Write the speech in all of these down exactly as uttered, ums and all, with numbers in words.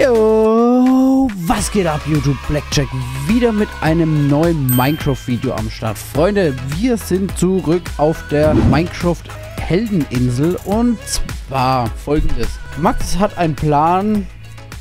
Yo, was geht ab, YouTube? Blackjack wieder mit einem neuen Minecraft-Video am Start. Freunde, wir sind zurück auf der Minecraft-Heldeninsel und zwar folgendes. Max hat einen Plan,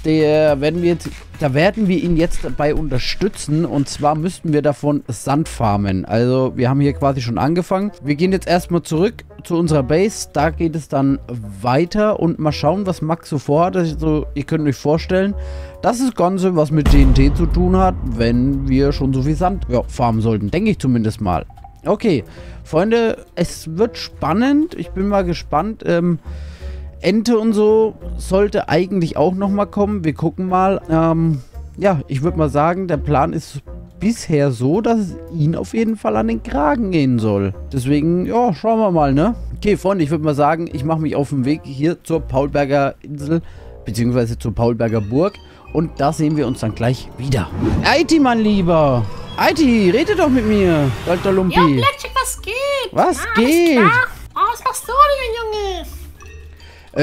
der werden wir jetzt, da werden wir ihn jetzt dabei unterstützen und zwar müssten wir davon Sand farmen. Also wir haben hier quasi schon angefangen. Wir gehen jetzt erstmal zurück zu unserer Base, da geht es dann weiter und mal schauen, was Max so vorhat. Also, ihr könnt euch vorstellen, dass das Ganze was mit T N T zu tun hat, wenn wir schon so viel Sand ja, farmen sollten, denke ich zumindest mal. Okay, Freunde, es wird spannend, ich bin mal gespannt. Ähm, Ente und so sollte eigentlich auch nochmal kommen, wir gucken mal. Ähm, ja, ich würde mal sagen, der Plan ist bisher so, dass es ihn auf jeden Fall an den Kragen gehen soll. Deswegen, ja, schauen wir mal, ne? Okay, Freunde, ich würde mal sagen, ich mache mich auf den Weg hier zur Paulberger Insel, beziehungsweise zur Paulberger Burg. Und da sehen wir uns dann gleich wieder. Eiti, mein Lieber! Eiti, rede doch mit mir, alter Lumpi! Ja, Blackjack, was geht? Was ja, geht? Oh, was machst du denn, Junge?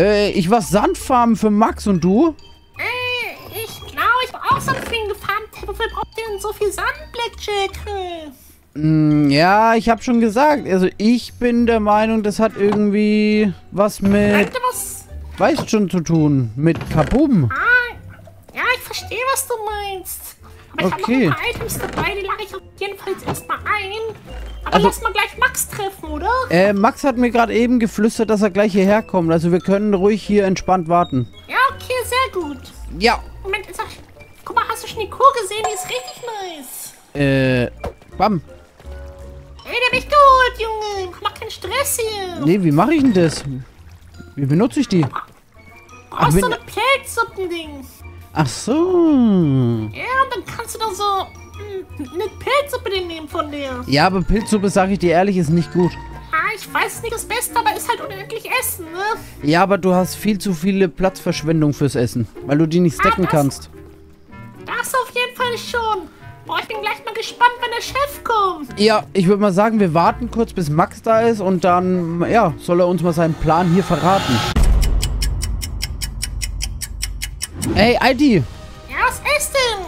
Äh, ich war Sandfarmen für Max und du? Äh, ich glaube, ich war auch Sandfarmen gefarmt. Wofür braucht ihr denn so viel Sand, Blackjack? Hm. Mm, ja, ich habe schon gesagt. Also ich bin der Meinung, das hat irgendwie was mit... Was? Weißt schon zu tun. Mit Kaboom. Ah, ja, ich verstehe, was du meinst. Aber ich okay. habe noch ein paar Items dabei, die lade ich auf jeden Fall erstmal ein. Aber also, lass mal gleich Max treffen, oder? Äh, Max hat mir gerade eben geflüstert, dass er gleich hierher kommt. Also wir können ruhig hier entspannt warten. Ja, okay, sehr gut. Ja. Moment, jetzt guck mal, hast du schon die Kuh gesehen? Die ist richtig nice. Äh, bam. Ey, der mich gut, Junge. Mach keinen Stress hier. Nee, wie mache ich denn das? Wie benutze ich die? Brauchst so eine Pilzsuppen-Ding. Ach so. Ja, dann kannst du doch so eine Pilzsuppe nehmen von dir. Ja, aber Pilzsuppe, sage ich dir ehrlich, ist nicht gut. Ich weiß nicht das Beste, aber ist halt unendlich Essen, ne? Ja, aber du hast viel zu viele Platzverschwendung fürs Essen, weil du die nicht stacken ah, das, kannst. Das auf jeden Fall schon. Boah, ich bin gleich mal gespannt, wenn der Chef kommt. Ja, ich würde mal sagen, wir warten kurz, bis Max da ist und dann, ja, soll er uns mal seinen Plan hier verraten. Ey, I D! Ja, was ist denn?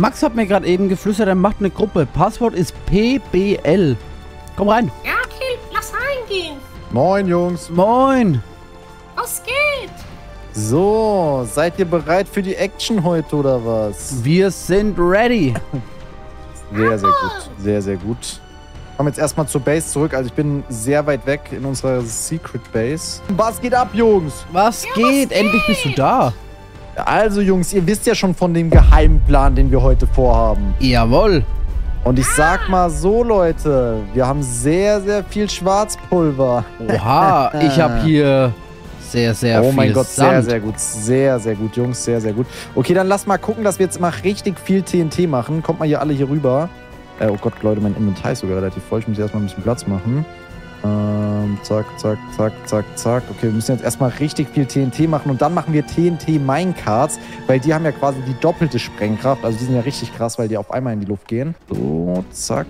Max hat mir gerade eben geflüstert, er macht eine Gruppe. Passwort ist P B L. Komm rein. Ja, okay, lass reingehen. Moin, Jungs. Moin. Was geht? So, seid ihr bereit für die Action heute, oder was? Wir sind ready. Sehr, sehr gut. Sehr, sehr gut. Kommen jetzt erstmal zur Base zurück. Also ich bin sehr weit weg in unserer Secret Base. Was geht ab, Jungs? Was ja, geht? Was Endlich geht? Bist du da. Also, Jungs, ihr wisst ja schon von dem geheimen Plan, den wir heute vorhaben. Jawohl. Und ich sag mal so, Leute, wir haben sehr, sehr viel Schwarzpulver. Oha, ich habe hier sehr, sehr oh viel Oh mein Gott, Sand. sehr, sehr gut. Sehr, sehr gut, Jungs, sehr, sehr gut. Okay, dann lass mal gucken, dass wir jetzt mal richtig viel T N T machen. Kommt mal hier alle hier rüber. Äh, oh Gott, Leute, mein Inventar ist sogar relativ voll. Ich muss erstmal ein bisschen Platz machen. Ähm, zack, zack, zack, zack, zack. Okay, wir müssen jetzt erstmal richtig viel T N T machen und dann machen wir T N T-Minecarts, weil die haben ja quasi die doppelte Sprengkraft. Also die sind ja richtig krass, weil die auf einmal in die Luft gehen. So, zack,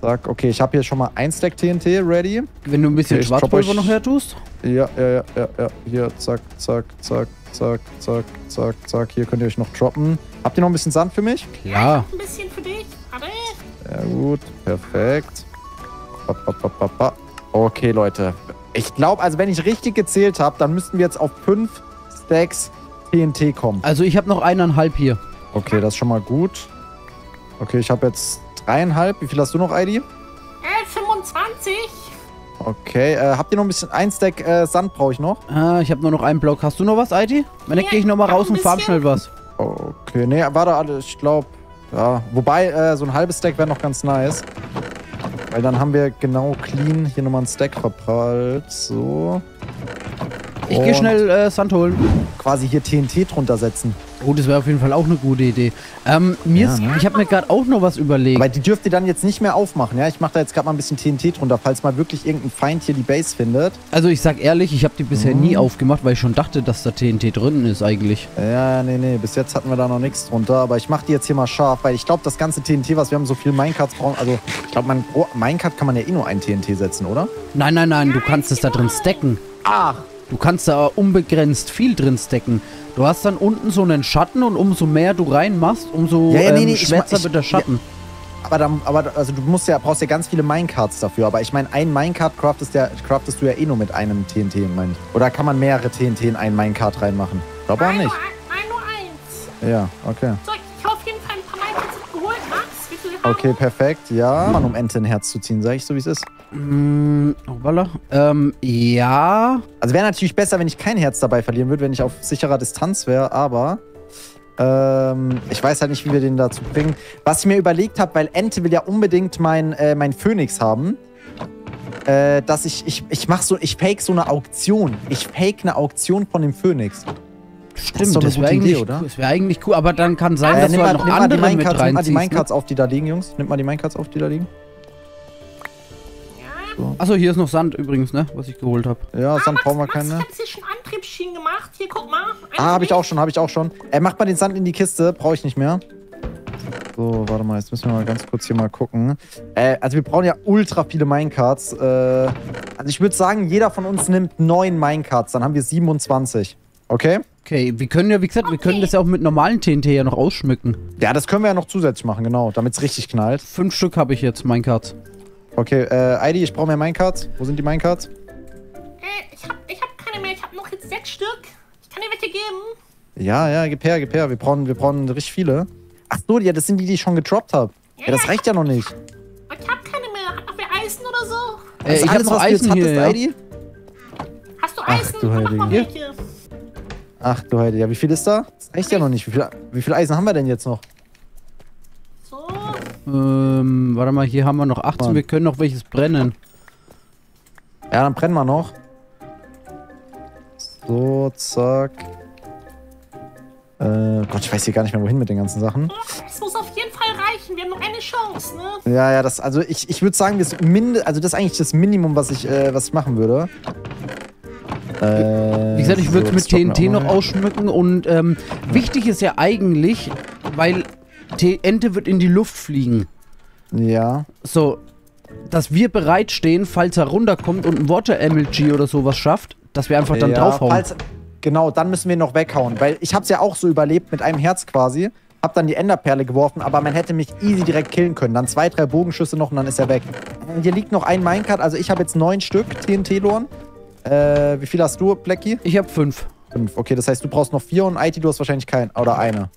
zack. Okay, ich habe hier schon mal ein Stack T N T ready. Wenn du ein bisschen okay, Schwarzpulver noch her tust. Ja, ja, ja, ja, ja. Hier, zack, zack, zack, zack, zack, zack, zack. Hier könnt ihr euch noch droppen. Habt ihr noch ein bisschen Sand für mich? Ja. Ein bisschen für dich. Warte. Ja gut, perfekt. Ba, ba, ba, ba, ba. Okay, Leute. Ich glaube, also wenn ich richtig gezählt habe, dann müssten wir jetzt auf fünf Stacks T N T kommen. Also ich habe noch eineinhalb hier. Okay, das ist schon mal gut. Okay, ich habe jetzt dreieinhalb. Wie viel hast du noch, I D? Äh, fünfundzwanzig. Okay, äh, habt ihr noch ein bisschen... Ein Stack äh, Sand brauche ich noch. Ah, ich habe nur noch einen Block. Hast du noch was, I D? Wenn nicht, gehe ich nochmal raus und farm schnell was. Okay, nee, warte, ich glaube... Ja, wobei, äh, so ein halbes Stack wäre noch ganz nice. Weil dann haben wir genau clean hier nochmal einen Stack verprallt. So. Ich gehe schnell äh, Sand holen. Quasi hier T N T drunter setzen. Oh, das wäre auf jeden Fall auch eine gute Idee. Ähm, mir ja, ist, ne? Ich habe mir gerade auch noch was überlegt. Aber die dürft ihr dann jetzt nicht mehr aufmachen, ja? Ich mache da jetzt gerade mal ein bisschen T N T drunter, falls mal wirklich irgendein Feind hier die Base findet. Also ich sag ehrlich, ich habe die bisher mhm. nie aufgemacht, weil ich schon dachte, dass da T N T drin ist eigentlich. Ja, nee, nee, bis jetzt hatten wir da noch nichts drunter. Aber ich mache die jetzt hier mal scharf, weil ich glaube, das ganze T N T, was wir haben, so viel Minecarts brauchen. Also ich glaube, mein oh, Minecart kann man ja eh nur ein T N T setzen, oder? Nein, nein, nein, du kannst es da drin stacken. Ach, Du kannst da unbegrenzt viel drin stecken. Du hast dann unten so einen Schatten und umso mehr du reinmachst, umso ja, ja, nee, nee, ähm, schwärzer wird der Schatten. Ja, aber dann, aber also du musst ja, brauchst ja ganz viele Minecarts dafür. Aber ich meine, ein Minecart craftest, ja, craftest du ja eh nur mit einem T N T, meine ich. Oder kann man mehrere T N T in einen Minecart reinmachen? Glaube auch nicht. Ein nur eins. Ja, okay. So, ich habe auf jeden Fall ein paar Minecarts geholt, Max. Wie viele haben? Okay, perfekt, ja. Mann, um Ente ein Herz zu ziehen, sage ich so, wie es ist. Mm, voilà. Ähm, ja. Also wäre natürlich besser, wenn ich kein Herz dabei verlieren würde, wenn ich auf sicherer Distanz wäre, aber ähm, ich weiß halt nicht, wie wir den dazu bringen. Was ich mir überlegt habe, weil Ente will ja unbedingt mein, äh, mein Phönix haben, äh, dass ich, ich, ich mach so, ich fake so eine Auktion. Ich fake eine Auktion von dem Phönix. Stimmt, das, das wäre eigentlich, wär eigentlich cool, aber dann kann sein, äh, dass du halt noch nimm andere mal die mit reinziehst. Nimm mal die Minecarts auf, die da liegen, Jungs. Nimm mal die Minecarts auf, die da liegen. So. Achso, hier ist noch Sand übrigens, ne? Was ich geholt habe. Ja, ah, Sand Max, brauchen wir keine. Max, ich hab's hier schon Antriebsschienen gemacht. Hier, guck mal. Ah, hab ich auch schon, hab ich auch schon. Ey, macht mal den Sand in die Kiste. Brauche ich nicht mehr. So, warte mal. Jetzt müssen wir mal ganz kurz hier mal gucken. Äh, also wir brauchen ja ultra viele Minecarts. Äh, also ich würde sagen, jeder von uns nimmt neun Minecarts. Dann haben wir siebenundzwanzig. Okay? Okay, wir können ja, wie gesagt, okay. wir können das ja auch mit normalen T N T ja noch ausschmücken. Ja, das können wir ja noch zusätzlich machen, genau. Damit's richtig knallt. Fünf Stück habe ich jetzt, Minecarts. Okay, äh, Eidi, ich brauche mehr Minecarts. Wo sind die Minecarts? Äh, ich hab, ich hab keine mehr. Ich hab noch jetzt sechs Stück. Ich kann dir welche geben. Ja, ja, gib her, gib her. Wir brauchen, wir brauchen richtig viele. Ach so, ja, das sind die, die ich schon getroppt habe. Ja, ja, das reicht ja noch nicht. Aber ich hab keine mehr. Hat noch mehr Eisen oder so? Äh, ich alles, hab noch Eisen hier, hattest, ja. Eidi? Hast du Eisen? Ach du Heilige. Ja. Ach du Heilige. Ja, wie viel ist da? Das reicht okay. ja noch nicht. Wie viel, wie viel Eisen haben wir denn jetzt noch? Ähm, warte mal, hier haben wir noch achtzehn, Mann. Wir können noch welches brennen. Ja, dann brennen wir noch. So, zack. Äh, Gott, ich weiß hier gar nicht mehr, wohin mit den ganzen Sachen. Es muss auf jeden Fall reichen, wir haben noch eine Chance, ne? Ja, ja, das, also ich, ich würde sagen, das, Mind, also das ist eigentlich das Minimum, was ich, äh, was ich machen würde. Äh, Wie gesagt, ich würde es so, mit T N T noch ausschmücken und, ähm, ja. wichtig ist ja eigentlich, weil... Die Ente wird in die Luft fliegen. Ja. So, dass wir bereitstehen, falls er runterkommt und ein Water-M L G oder sowas schafft, dass wir einfach dann ja, draufhauen. Falls, genau, dann müssen wir ihn noch weghauen. Weil ich hab's ja auch so überlebt mit einem Herz quasi. Hab dann die Enderperle geworfen, aber man hätte mich easy direkt killen können. Dann zwei, drei Bogenschüsse noch und dann ist er weg. Hier liegt noch ein Minecart. Also ich habe jetzt neun Stück T N T-Loren. Äh, wie viel hast du, Blackie? Ich habe fünf. Fünf, okay. Das heißt, du brauchst noch vier und Eiti, du hast wahrscheinlich keinen. Oder eine.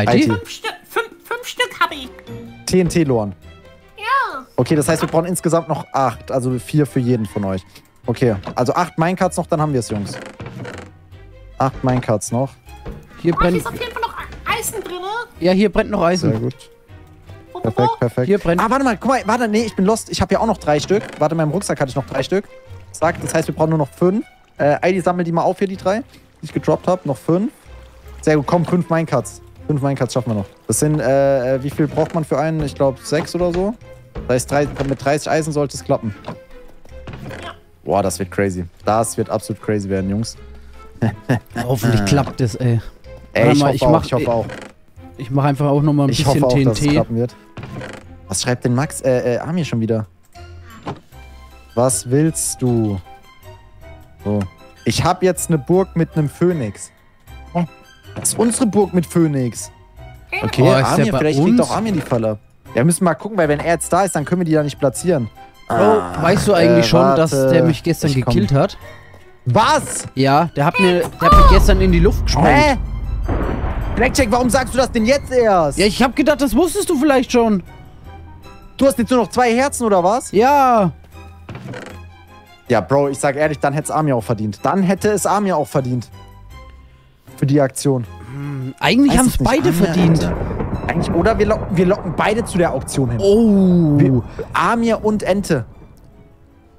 I T? Fünf, Stü fünf, fünf Stück habe ich. T N T-Loren. Ja. Okay, das heißt, wir brauchen insgesamt noch acht. Also vier für jeden von euch. Okay, also acht Minecarts noch, dann haben wir es, Jungs. Acht Minecarts noch. Hier oh, brennt... Hier ist auf jeden Fall noch Eisen drin, ne? Ja, hier brennt noch Eisen. Sehr gut. Wo, wo, wo? Perfekt, perfekt. Hier brennt... Ah, warte mal, guck mal, warte, nee, ich bin lost. Ich habe ja auch noch drei Stück. Warte, in meinem Rucksack hatte ich noch drei Stück. Zack, das heißt, wir brauchen nur noch fünf. Äh, I D, sammel die mal auf hier, die drei, die ich gedroppt habe. Noch fünf. Sehr gut, komm, fünf Minecarts. Fünf Minecarts schaffen wir noch. Das sind, äh, wie viel braucht man für einen? Ich glaube, sechs oder so. Das heißt, mit dreißig Eisen sollte es klappen. Boah, das wird crazy. Das wird absolut crazy werden, Jungs. Hoffentlich klappt es, ey. Ey, ich, mal, hoffe ich, auch, mach, ich hoffe auch. Ich mach einfach auch nochmal ein ich bisschen hoffe auch, T N T. Dass es klappen wird. Was schreibt denn Max? Äh, äh, Amir schon wieder. Was willst du? So. Ich hab jetzt eine Burg mit einem Phönix. Oh. Das ist unsere Burg mit Phönix. Okay, oh, Amir, vielleicht kriegt auch Amir die Falle ab. Ja, müssen mal gucken, weil wenn er jetzt da ist, dann können wir die da nicht platzieren. Bro, ah, weißt du eigentlich äh, schon, warte, dass der mich gestern gekillt komm. hat? Was? Ja, der hat, mir, der hat mich gestern in die Luft gesprengt. Hä? Blackjack, warum sagst du das denn jetzt erst? Ja, ich hab gedacht, das wusstest du vielleicht schon. Du hast jetzt nur noch zwei Herzen, oder was? Ja. Ja, Bro, ich sag ehrlich, dann hätte es Amir auch verdient. Dann hätte es Amir auch verdient. Für die Aktion. Hm, eigentlich haben es beide verdient. Eigentlich, oder wir locken, wir locken beide zu der Auktion hin. Oh. Wir, Amir und Ente.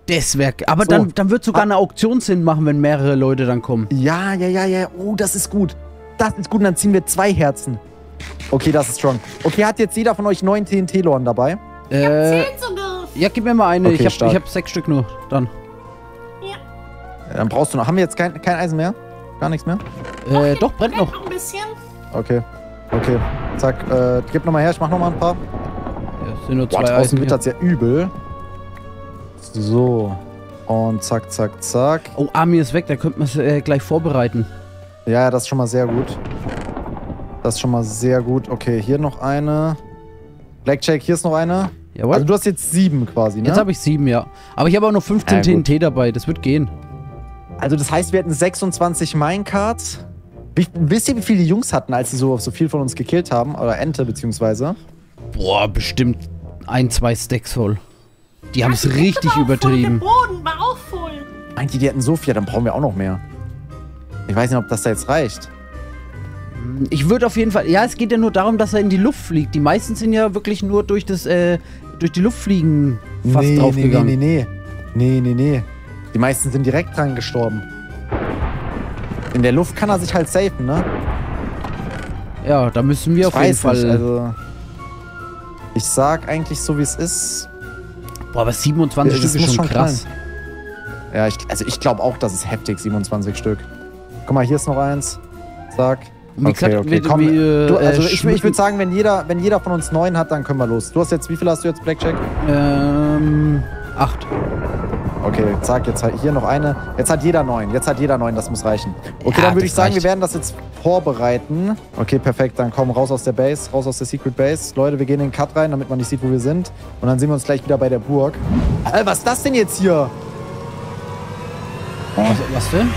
Das wäre. Aber so. dann, dann wird sogar ah. eine Auktion Sinn machen, wenn mehrere Leute dann kommen. Ja, ja, ja, ja. Oh, das ist gut. Das ist gut. Und dann ziehen wir zwei Herzen. Okay, das ist strong. Okay, hat jetzt jeder von euch neun T N T-Loren dabei? Ich hab äh, zehn sogar. Ja, gib mir mal eine. Okay, ich, hab, ich hab sechs Stück nur. Dann. Ja. Ja, dann brauchst du noch. Haben wir jetzt kein, kein Eisen mehr? Gar nichts mehr? Äh, doch, brennt noch. noch ein bisschen. Okay, okay. Zack, äh, gib nochmal her, ich mach nochmal ein paar. Ja, es sind nur zwei Boah, draußen Eisen, wird ja. das ja übel. So. Und zack, zack, zack. Oh, Amir ist weg, da könnte man es äh, gleich vorbereiten. Ja, das ist schon mal sehr gut. Das ist schon mal sehr gut. Okay, hier noch eine. Blackjack, hier ist noch eine. Jawohl. Also du hast jetzt sieben quasi, ne? Jetzt habe ich sieben, ja. Aber ich habe auch nur fünfzehn ja, T N T dabei, das wird gehen. Also das heißt, wir hätten sechsundzwanzig Minecarts. Wisst ihr, wie viele die Jungs hatten, als sie so, so viel von uns gekillt haben? Oder Ente, beziehungsweise? Boah, bestimmt ein, zwei Stacks voll. Die haben es richtig übertrieben. Voll, der Boden war auch voll. Meint ihr, die hatten so viel? Dann brauchen wir auch noch mehr. Ich weiß nicht, ob das da jetzt reicht. Ich würde auf jeden Fall... Ja, es geht ja nur darum, dass er in die Luft fliegt. Die meisten sind ja wirklich nur durch das, äh, durch die Luft fliegen fast nee, draufgegangen. Nee, nee, nee, nee. Nee, nee, nee. Die meisten sind direkt dran gestorben. In der Luft kann er sich halt safen, ne? Ja, da müssen wir ich auf jeden Fall... Nicht, also ich sag eigentlich so, wie es ist. Boah, aber siebenundzwanzig ja, Stück ist schon, schon krass. Klein. Ja, ich, also ich glaube auch, das ist heftig, siebenundzwanzig Stück. Guck mal, hier ist noch eins. Sag... Okay, okay, okay. Komm, du, also äh, ich, ich würde sagen, wenn jeder, wenn jeder von uns neun hat, dann können wir los. Du hast jetzt, wie viel hast du jetzt, Blackjack? Ähm, acht. Okay, zack, jetzt hat hier noch eine. Jetzt hat jeder neun, jetzt hat jeder neun, das muss reichen. Okay, ja, dann würde ich sagen, reicht. Wir werden das jetzt vorbereiten. Okay, perfekt, dann komm, raus aus der Base, raus aus der Secret Base. Leute, wir gehen in den Cut rein, damit man nicht sieht, wo wir sind. Und dann sehen wir uns gleich wieder bei der Burg. Äh, was ist das denn jetzt hier? Oh. Was, was denn?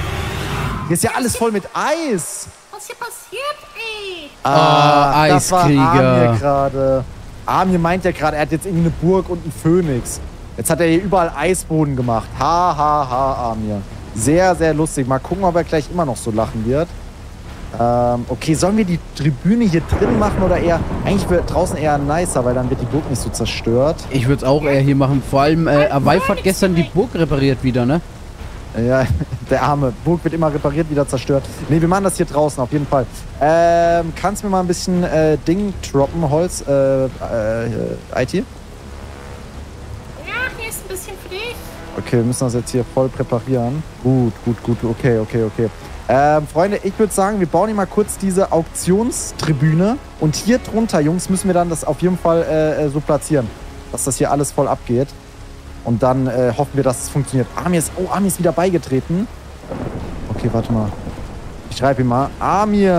Hier ist ja alles voll mit Eis. Was ist hier passiert, ey? Ah, oh, das war Amir gerade. Amir meint ja gerade, er hat jetzt irgendeine Burg und einen Phönix. Jetzt hat er hier überall Eisboden gemacht. Ha, ha, ha, Amir. Sehr, sehr lustig. Mal gucken, ob er gleich immer noch so lachen wird. Ähm, okay, sollen wir die Tribüne hier drin machen oder eher... Eigentlich wird draußen eher nicer, weil dann wird die Burg nicht so zerstört. Ich würde es auch eher hier machen. Vor allem, äh, Avive hat gestern die Burg repariert wieder, ne? Ja, der arme Burg wird immer repariert, wieder zerstört. Ne, wir machen das hier draußen, auf jeden Fall. Ähm, kannst du mir mal ein bisschen äh, Ding droppen, Holz, äh, äh, Eiti? Ja, hier ist ein bisschen für dich. Okay, wir müssen das jetzt hier voll präparieren. Gut, gut, gut, okay, okay, okay. Ähm, Freunde, ich würde sagen, wir bauen hier mal kurz diese Auktionstribüne. Und hier drunter, Jungs, müssen wir dann das auf jeden Fall äh, so platzieren, dass das hier alles voll abgeht. Und dann äh, hoffen wir, dass es funktioniert. Amir ist, oh, Amir ist wieder beigetreten. Okay, warte mal. Ich schreibe ihm mal. Amir!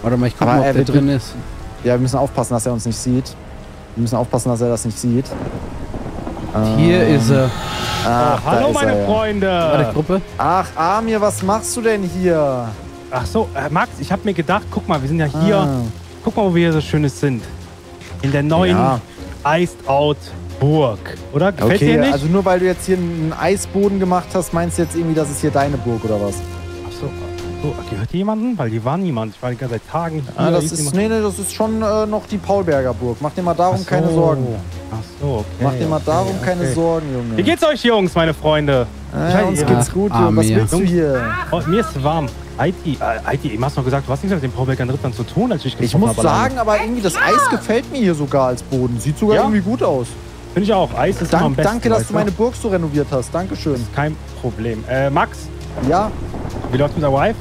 Warte mal, ich gucke mal, ob er, der drin ist. Ja, wir müssen aufpassen, dass er uns nicht sieht. Wir müssen aufpassen, dass er das nicht sieht. Hier ähm, ist er. Ach, oh, hallo, ist meine er, ja. Freunde! War die Gruppe? Ach, Amir, was machst du denn hier? Ach so, äh, Max, ich habe mir gedacht, guck mal, wir sind ja hier. Ah. Guck mal, wo wir hier so Schönes sind. In der neuen ja. Iced Out Burg, oder? Gefällt okay, dir nicht? Also nur weil du jetzt hier einen Eisboden gemacht hast, meinst du jetzt irgendwie, das ist hier deine Burg oder was? Achso, so, gehört die jemanden? Weil die war niemand. Ich war gerade seit Tagen hier. Ah, das ist, nee, nee, das ist schon äh, noch die Paulberger Burg. Mach dir mal darum so. keine Sorgen. Achso, okay. Mach dir mal darum okay, okay. keine Sorgen, Junge. Wie geht's euch, Jungs, meine Freunde? Äh, uns ja. geht's gut, Junge. Ah, was willst du hier? Oh, mir ist warm. Eiti, Eiti, ich hab's noch gesagt, du hast nichts mit dem Paulberger Rittern zu tun, als ich Ich muss habe, sagen, aber irgendwie das Eis gefällt mir hier sogar als Boden. Sieht sogar ja. irgendwie gut aus. Finde ich auch. Eis ist Dank, am besten. Danke, dass Alter. du meine Burg so renoviert hast. Dankeschön. Ist kein Problem. Äh, Max? Ja? Wie läuft's mit Avive?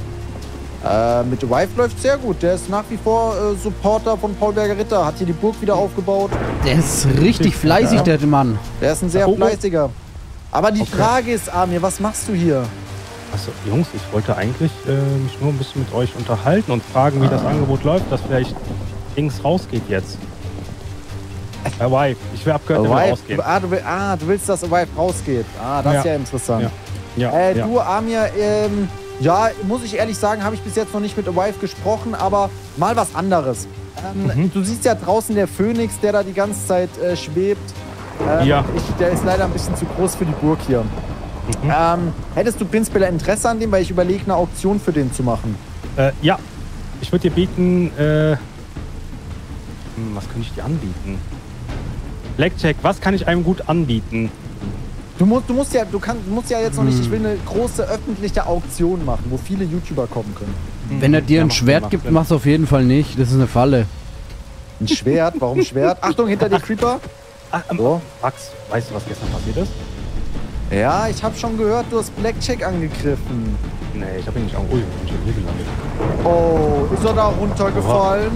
Äh, mit Avive läuft's sehr gut. Der ist nach wie vor äh, Supporter von Paulberger Ritter. Hat hier die Burg wieder aufgebaut. Der ist richtig fleißig, ja. der Mann. Der ist ein sehr oh, oh. fleißiger. Aber die okay. Frage ist, Amir, was machst du hier? Achso, Jungs, ich wollte eigentlich äh, mich nur ein bisschen mit euch unterhalten und fragen, wie ah. das Angebot läuft, dass vielleicht links rausgeht jetzt. Avive. Ich will abgehört, Avive. rausgehen. Ah du, will, ah, du willst, dass Avive rausgeht. Ah, das ja. ist ja interessant. Ja. Ja. Äh, ja. Du, Amir, ähm, ja, muss ich ehrlich sagen, habe ich bis jetzt noch nicht mit Avive gesprochen, aber mal was anderes. Ähm, mhm. Du siehst ja draußen der Phönix, der da die ganze Zeit äh, schwebt. Ähm, ja. Ich, der ist leider ein bisschen zu groß für die Burg hier. Mhm. Ähm, hättest du prinzipiell Interesse an dem, weil ich überlege, eine Auktion für den zu machen? Äh, ja. Ich würde dir bieten, äh, hm, was könnte ich dir anbieten? Blackjack, was kann ich einem gut anbieten? Du musst, du musst ja, du kannst, du musst ja jetzt noch nicht, ich will eine große öffentliche Auktion machen, wo viele YouTuber kommen können. Wenn er dir ja, ein Schwert gibt, mach's auf jeden Fall nicht, das ist eine Falle. Ein Schwert? Warum Schwert? Achtung, hinter dir Creeper! Ach, ähm, so. Max, weißt du, was gestern passiert ist? Ja, ich hab schon gehört, du hast Blackjack angegriffen. Nee, ich hab ihn nicht angegriffen. Oh, ich bin schon hier gelandet. Oh, ist er da runtergefallen?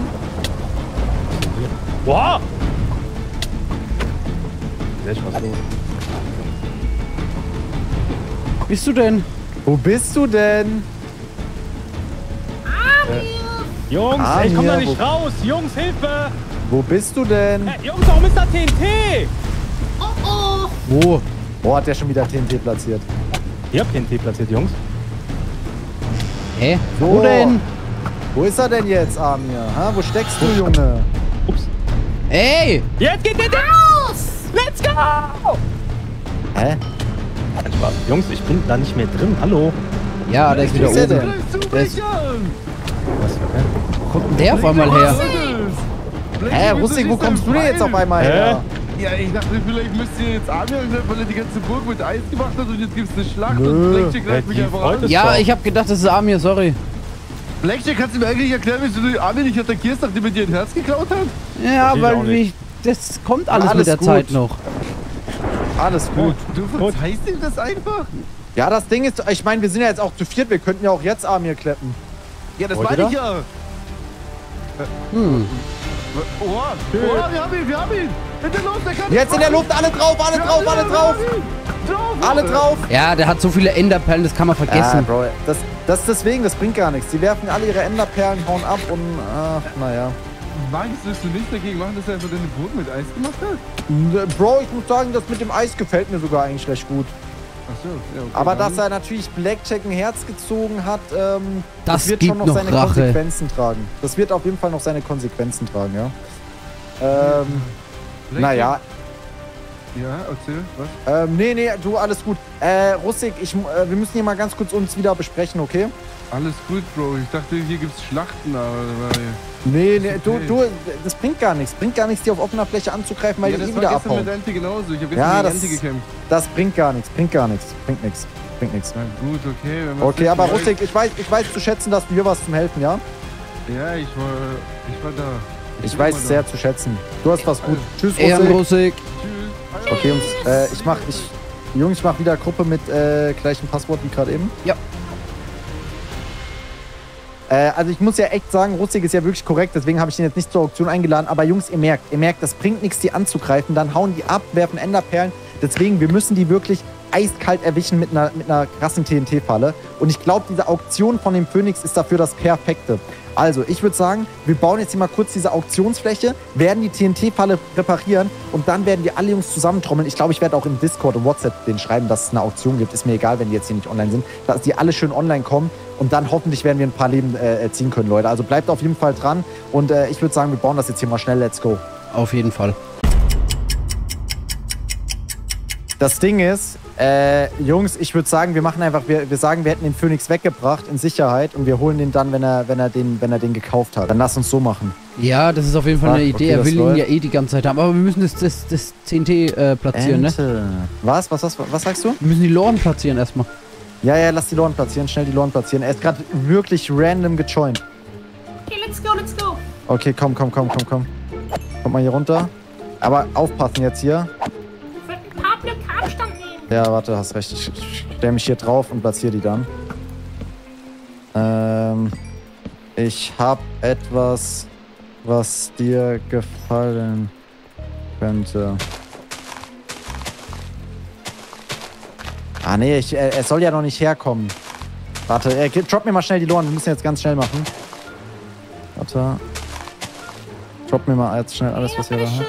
Wow! bist du denn? Wo bist du denn? Amir! Äh, Jungs, Amir, ich komm da nicht raus! Jungs, Hilfe! Wo bist du denn? Äh, Jungs, warum ist da T N T? Oh oh! Wo? Boah, hat der schon wieder T N T platziert. Ihr habt T N T platziert, Jungs. Hä? Hey, wo, wo denn? Wo ist er denn jetzt, Amir? Ha? Wo steckst du, Junge? Ups. Ey! Jetzt geht der raus! Let's go! Hä? Kein Spaß. Jungs, ich bin da nicht mehr drin. Hallo? Ja, der ist wieder oben. Der ist... Was für ein... Wo kommt der auf einmal her? Hä, Russik, wo kommst du denn jetzt auf einmal her? Ja, ich dachte, vielleicht müsst ihr jetzt Amir, weil er die ganze Burg mit Eis gemacht hat und jetzt gibt's eine Schlacht. Nö. Und Blackjack greift mich einfach an. Ja, ich hab gedacht, das ist Amir, sorry. Blackjack, kannst du mir eigentlich erklären, wieso du Amir nicht attackierst, nachdem er dir ein Herz geklaut hat? Ja, weil mich, das kommt alles, alles mit der gut. Zeit noch. Alles gut. Du verzeihst ihm das einfach? Ja, das Ding ist, ich meine, wir sind ja jetzt auch zu viert, wir könnten ja auch jetzt Amir kleppen. Ja, das meine ich ja. Hm. Oh, oh, wir haben ihn, wir haben ihn! In der Luft, der kann jetzt in der Luft, alle drauf, alle wir drauf, alle drauf! drauf alle drauf! Ja, der hat so viele Enderperlen, das kann man vergessen. Ah, Bro, das, das ist deswegen, das bringt gar nichts. Die werfen alle ihre Enderperlen, hauen ab und, ach, naja. Meinst du, willst du nichts dagegen machen, dass er einfach deine Burg mit Eis gemacht hat? Bro, ich muss sagen, das mit dem Eis gefällt mir sogar eigentlich recht gut. Ach so, ja, okay, aber dass er natürlich Blackjack ein Herz gezogen hat, ähm, das, das wird schon noch, noch seine Rache. Konsequenzen tragen. Das wird auf jeden Fall noch seine Konsequenzen tragen, ja. Ähm, Blackjack? Naja. Ja, erzähl, was? Ähm, nee, nee, du, alles gut. Äh, Russik, ich, äh, wir müssen hier mal ganz kurz uns wieder besprechen, okay? Alles gut, Bro. Ich dachte, hier gibt's Schlachten, aber... Nee, nee, okay. du, du, das bringt gar nichts. Bringt gar nichts, die auf offener Fläche anzugreifen, weil ja, die eh wieder abhauen. Mit Ente genauso. Ich hab ja, das, mit Ente gekämpft. Das bringt gar nichts, bringt gar nichts, bringt nichts, bringt nichts. Na gut, okay. Wenn okay, aber Russik, ich weiß, ich weiß zu schätzen, dass du mir was zum Helfen, ja? Ja, ich war, ich war da. Ich, ich weiß es sehr da. zu schätzen. Du hast was gut. Tschüss, Russik. Tschüss. Okay, Jungs, äh, ich mach, ich, Jungs, ich mach wieder Gruppe mit äh, gleichem Passwort wie gerade eben. Ja. Äh, also ich muss ja echt sagen, Russik ist ja wirklich korrekt, deswegen habe ich ihn jetzt nicht zur Auktion eingeladen. Aber Jungs, ihr merkt, ihr merkt, das bringt nichts, die anzugreifen. Dann hauen die ab, werfen Enderperlen. Deswegen, wir müssen die wirklich eiskalt erwischen mit einer, mit einer krassen T N T-Falle. Und ich glaube, diese Auktion von dem Phönix ist dafür das Perfekte. Also, ich würde sagen, wir bauen jetzt hier mal kurz diese Auktionsfläche, werden die T N T-Falle reparieren und dann werden wir alle Jungs zusammentrommeln. Ich glaube, ich werde auch im Discord und WhatsApp denen schreiben, dass es eine Auktion gibt. Ist mir egal, wenn die jetzt hier nicht online sind. Dass die alle schön online kommen und dann hoffentlich werden wir ein paar Leben äh, ziehen können, Leute. Also bleibt auf jeden Fall dran und äh, ich würde sagen, wir bauen das jetzt hier mal schnell. Let's go. Auf jeden Fall. Das Ding ist, äh, Jungs, ich würde sagen, wir machen einfach, wir, wir sagen, wir hätten den Phönix weggebracht in Sicherheit und wir holen den dann, wenn er, wenn er den, wenn er den gekauft hat. Dann lass uns so machen. Ja, das ist auf jeden Fall eine ah, Idee. Okay, er will ihn ja eh die ganze Zeit haben, aber wir müssen das, das, das T N T äh, platzieren, Ente. ne? Was? Was, was? Was sagst du? Wir müssen die Loren platzieren erstmal. Ja, ja, lass die Loren platzieren, schnell die Loren platzieren. Er ist gerade wirklich random gejoint. Okay, let's go, let's go. Okay, komm, komm, komm, komm, komm. Kommt mal hier runter. Aber aufpassen jetzt hier. Ja, warte, hast recht. Ich stelle mich hier drauf und platziere die dann. Ähm, ich habe etwas, was dir gefallen könnte. Ah, nee, ich, er, er soll ja noch nicht herkommen. Warte, er, drop mir mal schnell die Loren. Wir müssen jetzt ganz schnell machen. Warte. Drop mir mal jetzt schnell alles, was ihr da habt.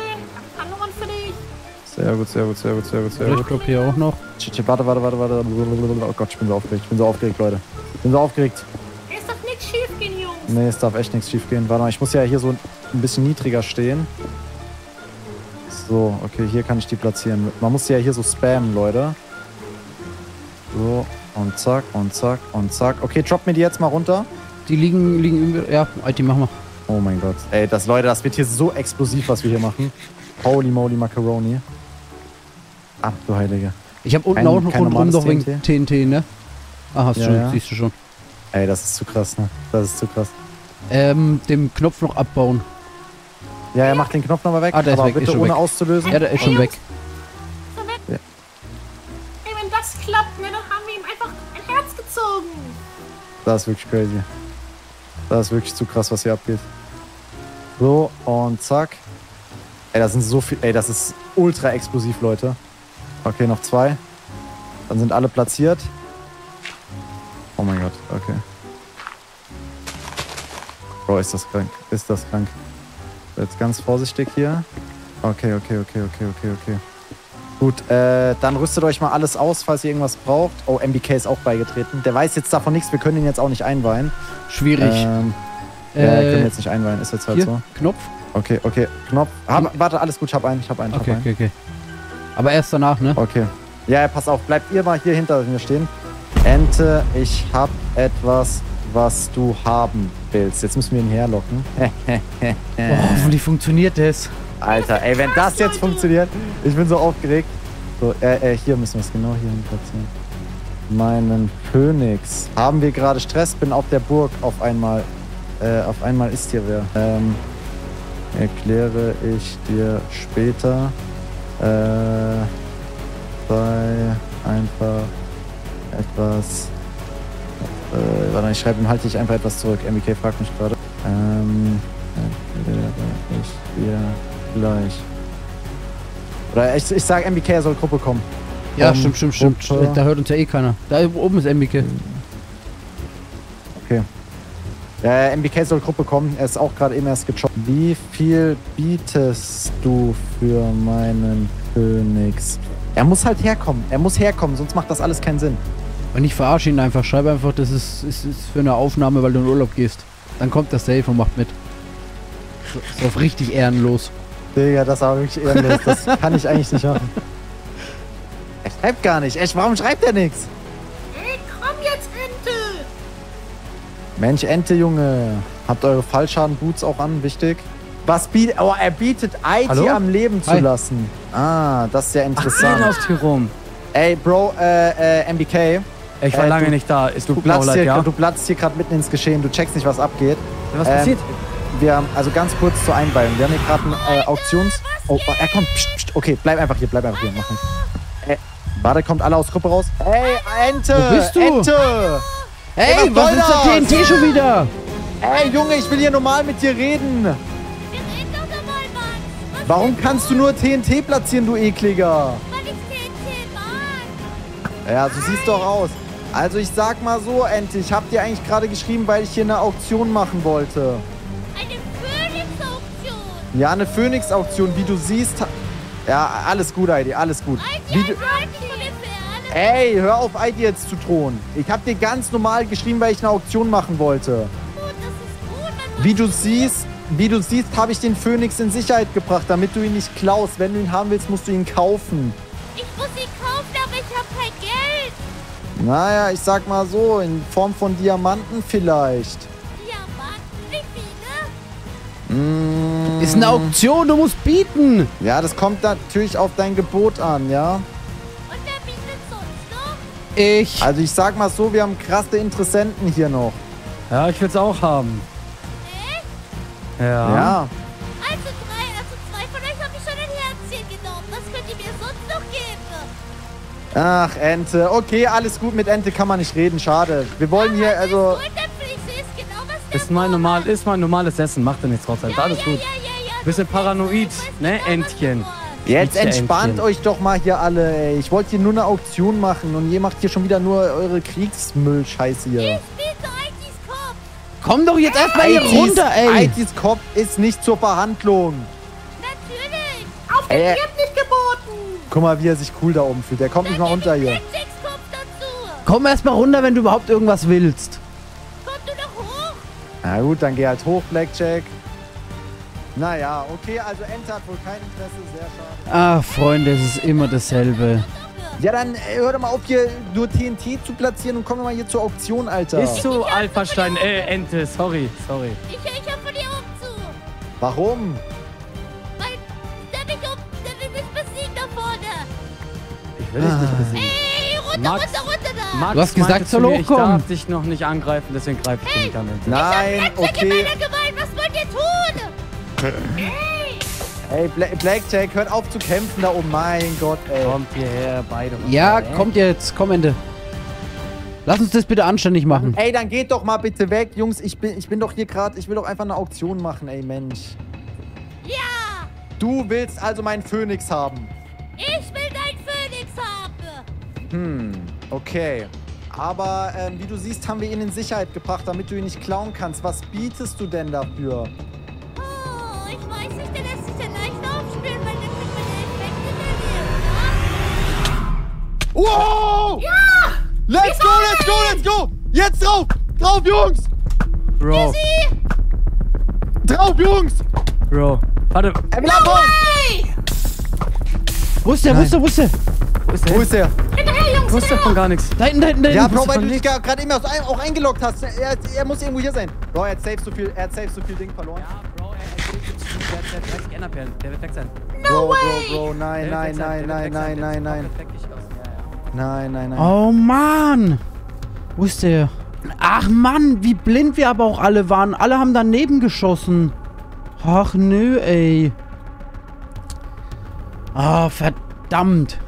Sehr gut, sehr gut, sehr gut, sehr gut, sehr gut. Ich glaube hier auch noch. Warte, warte, warte, warte. Oh Gott, ich bin so aufgeregt. Ich bin so aufgeregt, Leute. Ich bin so aufgeregt. Es darf nichts schief gehen, Jungs. Nee, es darf echt nichts schief gehen. Warte mal, ich muss ja hier so ein bisschen niedriger stehen. So, okay, hier kann ich die platzieren. Man muss ja hier so spammen, Leute. So, und zack, und zack, und zack. Okay, drop mir die jetzt mal runter. Die liegen, liegen, ja, die machen wir. Oh mein Gott. Ey, das, Leute, das wird hier so explosiv, was wir hier machen. Holy moly Macaroni. Ach du Heilige. Ich habe unten Ein, auch noch rundherum noch wegen T N T, ne? Ah, hast ja, schon, ja. siehst du schon. Ey, das ist zu krass, ne? Das ist zu krass. Ähm, den Knopf noch abbauen. Ja, er macht den Knopf nochmal weg, ah, der aber ist weg, bitte ist ohne weg. auszulösen. Ja, der ist schon hey, weg. Jungs, weg. Ja. Ey, wenn das klappt, ne, dann haben wir ihm einfach ein Herz gezogen. Das ist wirklich crazy. Das ist wirklich zu krass, was hier abgeht. So, und zack. Ey, das sind so viel. Ey, das ist ultra explosiv, Leute. Okay, noch zwei. Dann sind alle platziert. hundert, okay. Bro, ist das krank, ist das krank. Jetzt ganz vorsichtig hier. Okay, okay, okay, okay, okay, okay. Gut, äh, dann rüstet euch mal alles aus, falls ihr irgendwas braucht. Oh, Embekay ist auch beigetreten. Der weiß jetzt davon nichts, wir können ihn jetzt auch nicht einweihen. Schwierig. Ähm, äh, ja, können wir jetzt nicht einweihen, ist jetzt halt hier, so. Knopf. Okay, okay, Knopf. Hab, warte, alles gut, ich hab einen, ich hab einen, ich okay, hab einen. Okay, okay, aber erst danach, ne? Okay. Ja, ja, pass auf, bleibt ihr mal hier hinter mir stehen. Ente, ich hab etwas, was du haben willst. Jetzt müssen wir ihn herlocken. Oh, wie funktioniert das? Alter, ey, wenn das jetzt funktioniert, ich bin so aufgeregt. So, äh, äh, hier müssen wir es genau hier hin platzieren. Meinen Phönix. Haben wir gerade Stress? Bin auf der Burg auf einmal. Äh, auf einmal ist hier wer. Ähm, erkläre ich dir später. Äh, sei einfach etwas. Äh, warte, ich schreibe ihm halt dich einfach etwas zurück. Embekay fragt mich gerade. Ähm, erkläre ich dir gleich. Oder ich, ich sag, Embekay, er soll Gruppe kommen. Ja, um, stimmt, stimmt, Gruppe. Stimmt. Da hört uns ja eh keiner. Da oben ist Embekay. Okay. Äh, Embekay soll Gruppe kommen. Er ist auch gerade eben erst gechoppt. Wie viel bietest du für meinen Phönix? Er muss halt herkommen. Er muss herkommen, sonst macht das alles keinen Sinn. Und ich verarsche ihn einfach. Schreib einfach, das ist, ist, ist für eine Aufnahme, weil du in Urlaub gehst. Dann kommt das safe und macht mit. Das ist auch richtig ehrenlos. Digga, das war wirklich ehrenlos. Das kann ich eigentlich nicht machen. Er schreibt gar nicht. Echt, warum schreibt er nichts? Ey, komm jetzt, Ente! Mensch, Ente, Junge. Habt eure Fallschaden-Boots auch an, wichtig. Was bietet... Oh, er bietet Eiti Hallo? am Leben zu Hi. lassen. Ah, das ist ja interessant. Ach, hier rum. Ey, Bro, äh, äh, Embekay. Ich war äh, lange du, nicht da. Ist du, du platzt hier, ja? Du platzt hier gerade mitten ins Geschehen. Du checkst nicht, was abgeht. Was ähm, passiert? Wir haben, also ganz kurz zur Einweihung, wir haben hier gerade einen äh, Auktions... Oh, er kommt. Psst, psst. Okay, bleib einfach hier, bleib einfach hier. Machen. Äh, warte, kommt alle aus Gruppe raus. Ey, Ente! Wo bist du? Ente! Ey, was, was ist das T N T schon wieder? Ey, Junge, ich will hier normal mit dir reden. Wir reden doch normal, Mann. Warum kannst du nur T N T platzieren, du Ekliger? Weil ich T N T mag. Ja, so siehst doch aus. Also ich sag mal so, Ente, ich hab dir eigentlich gerade geschrieben, weil ich hier eine Auktion machen wollte. Ja, eine Phönix-Auktion, wie du siehst. Ja, alles gut, Eiti, alles gut. Wie du... Ey, hör auf, Eiti jetzt zu drohen. Ich hab dir ganz normal geschrieben, weil ich eine Auktion machen wollte. Wie du siehst, wie du siehst, habe ich den Phönix in Sicherheit gebracht, damit du ihn nicht klaust. Wenn du ihn haben willst, musst du ihn kaufen. Ich muss ihn kaufen, aber ich hab kein Geld. Naja, ich sag mal so, in Form von Diamanten vielleicht. Ist eine Auktion, du musst bieten. Ja, das kommt natürlich auf dein Gebot an, ja. Und wer bietet sonst noch? Ich. Also ich sag mal so, wir haben krasse Interessenten hier noch. Ja, ich will's auch haben. Echt? Ja. Ja. Also drei, also zwei von euch habe ich schon ein Herzchen genommen. Was könnt ihr mir sonst noch geben? Ach, Ente. Okay, alles gut, mit Ente kann man nicht reden, schade. Wir wollen ja, hier, also... Ist mein, normal, ist mein normales Essen, macht denn nichts raus, Alter. Alles gut. Bisschen paranoid, ne, Entchen. Jetzt entspannt Entchen. euch doch mal hier alle, ey. Ich wollte hier nur eine Auktion machen und ihr macht hier schon wieder nur eure Kriegsmüll-Scheiße hier. Ich biete Eitis Kopf. Komm doch jetzt erstmal hier runter, ey. Eitis Kopf ist nicht zur Verhandlung. Natürlich. Auf den Trip nicht geboten. Guck mal, wie er sich cool da oben fühlt. Der kommt Dann nicht mal runter hier. Komm erstmal runter, wenn du überhaupt irgendwas willst. Na gut, dann geh halt hoch, Blackjack. Naja, okay, also Ente hat wohl kein Interesse, sehr schade. Ah, Freunde, es ist immer dasselbe. Ja, dann hör doch mal auf, hier nur T N T zu platzieren und komm mal hier zur Auktion, Alter. Ist so, Alphastein, äh, Ente, sorry, sorry. Ich, ich hab von dir oben zu. Warum? Weil, der mich oben, der will mich besiegen da vorne. Ich will dich ah. nicht besiegen. Ey, runter, Max. runter, runter. Max, du hast gesagt, soll hochkommen. Ich darf dich noch nicht angreifen, deswegen greife ich hey, dich damit. Nein, ich hab Blackjack okay. in meiner Gewalt, was wollt ihr tun? Hey, Bla Blackjack, hört auf zu kämpfen da oben. Mein Gott, ey. Kommt hierher, beide. Ja, mal, kommt jetzt, komm, Ende. Lass uns das bitte anständig machen. Ey, dann geht doch mal bitte weg, Jungs. Ich bin, ich bin doch hier gerade, ich will doch einfach eine Auktion machen, ey, Mensch. Ja! Du willst also meinen Phönix haben. Ich will deinen Phönix haben. Hm. Okay, Aber ähm, wie du siehst, haben wir ihn in Sicherheit gebracht, damit du ihn nicht klauen kannst. Was bietest du denn dafür? Oh, ich weiß nicht, der lässt sich ja leicht aufspüren, weil der kriegt meine Effekte der Welt, ne? Wow! Ja! Let's go, let's go, let's go! Jetzt drauf! Drauf, Jungs! Bro. Drauf, Jungs! Bro. Warte. Nein! Wo ist der? Wo ist der? Wo ist der? Wo ist der? Wo ist der? Ich wusste davon gar nichts. Da hinten, da hinten, da hinten. Ja, Bro, weil du dich gerade eben auch eingeloggt hast. Er, er muss irgendwo hier sein. Bro, er hat safe so viel, er hat safe so viel Ding verloren. Ja, Bro, er hat dreißig Enderperlen. Der wird weg sein. No way! Bro, Bro, Bro, nein, nein, nein, nein, nein, nein, nein. Nein, nein, nein. Oh, Mann. Wo ist der? Ach, Mann, wie blind wir aber auch alle waren. Alle haben daneben geschossen. Ach, nö, ey. Ah, verdammt.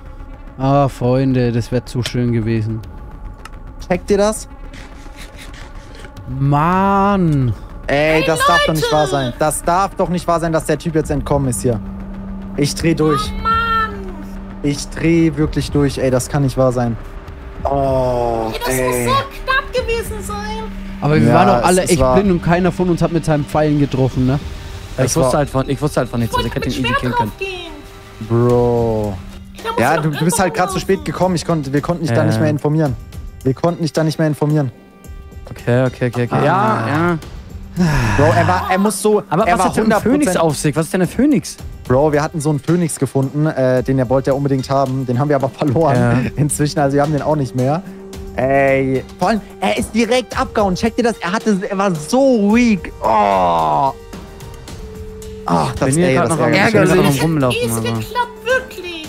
Ah, Freunde, das wäre zu schön gewesen. Checkt ihr das? Mann. Ey, das darf doch nicht wahr sein. Das darf doch nicht wahr sein, dass der Typ jetzt entkommen ist hier. Ich dreh durch. Oh, Mann. Ich dreh wirklich durch. Ey, das kann nicht wahr sein. Oh, ey. Das ey. muss so knapp gewesen sein. Aber wir ja, waren doch alle echt wahr. blind und keiner von uns hat mit seinem Pfeilen getroffen, ne? Ich, ich, wusste, halt von, ich wusste halt von nichts. Also ich hätte ihn easy killen können. Gehen. Bro. Ja, du, du bist halt gerade zu spät gekommen. Ich konnt, wir konnten dich äh. da nicht mehr informieren. Wir konnten dich da nicht mehr informieren. Okay, okay, okay, okay. Ah, ja, ja. Bro, er war, er muss so. Aber er was war hat denn ein Phönix auf sich? Was ist denn ein Phönix? Bro, wir hatten so einen Phönix gefunden, äh, den er wollte er unbedingt haben. Den haben wir aber verloren ja. inzwischen. Also wir haben den auch nicht mehr. Ey, vor allem, er ist direkt abgehauen. Checkt ihr das? Er hatte, er war so weak. Oh. Ach, das, ey, das ärgert mich. Ist geklappt, wirklich.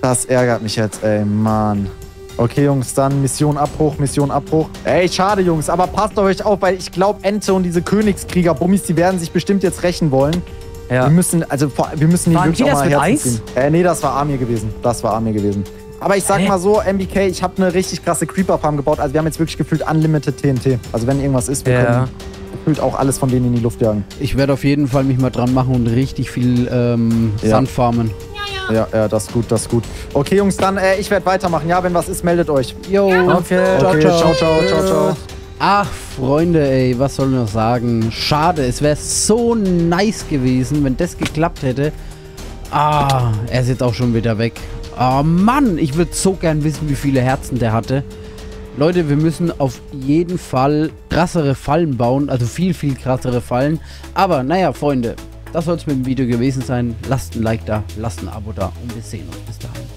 Das ärgert mich jetzt, ey, Mann. Okay, Jungs, dann Mission Abbruch, Mission Abbruch. Ey, schade, Jungs, aber passt euch auf, weil ich glaube, Ente und diese Königskrieger-Bummis, die werden sich bestimmt jetzt rächen wollen. Ja. Wir müssen, also, wir müssen die wirklich auch mal Herzen ziehen. Äh, nee, das war Amir gewesen. Das war Amir gewesen. Aber ich sag hey. mal so, M B K, ich habe eine richtig krasse Creeper-Farm gebaut. Also, wir haben jetzt wirklich gefühlt Unlimited T N T. Also, wenn irgendwas ist, wir ja. können gefühlt auch alles von denen in die Luft jagen. Ich werde auf jeden Fall mich mal dran machen und richtig viel ähm, ja. Sand farmen. Ja, ja, das ist gut, das ist gut. Okay, Jungs, dann, äh, ich werde weitermachen. Ja, wenn was ist, meldet euch. Jo, okay. Okay, ciao, ciao, ciao, ciao. Ach, Freunde, ey, was soll ich noch sagen? Schade, es wäre so nice gewesen, wenn das geklappt hätte. Ah, er ist jetzt auch schon wieder weg. Ah, Mann, ich würde so gern wissen, wie viele Herzen der hatte. Leute, wir müssen auf jeden Fall krassere Fallen bauen. Also viel, viel krassere Fallen. Aber, naja, Freunde. Das soll es mit dem Video gewesen sein. Lasst ein Like da, lasst ein Abo da und wir sehen uns bis dahin.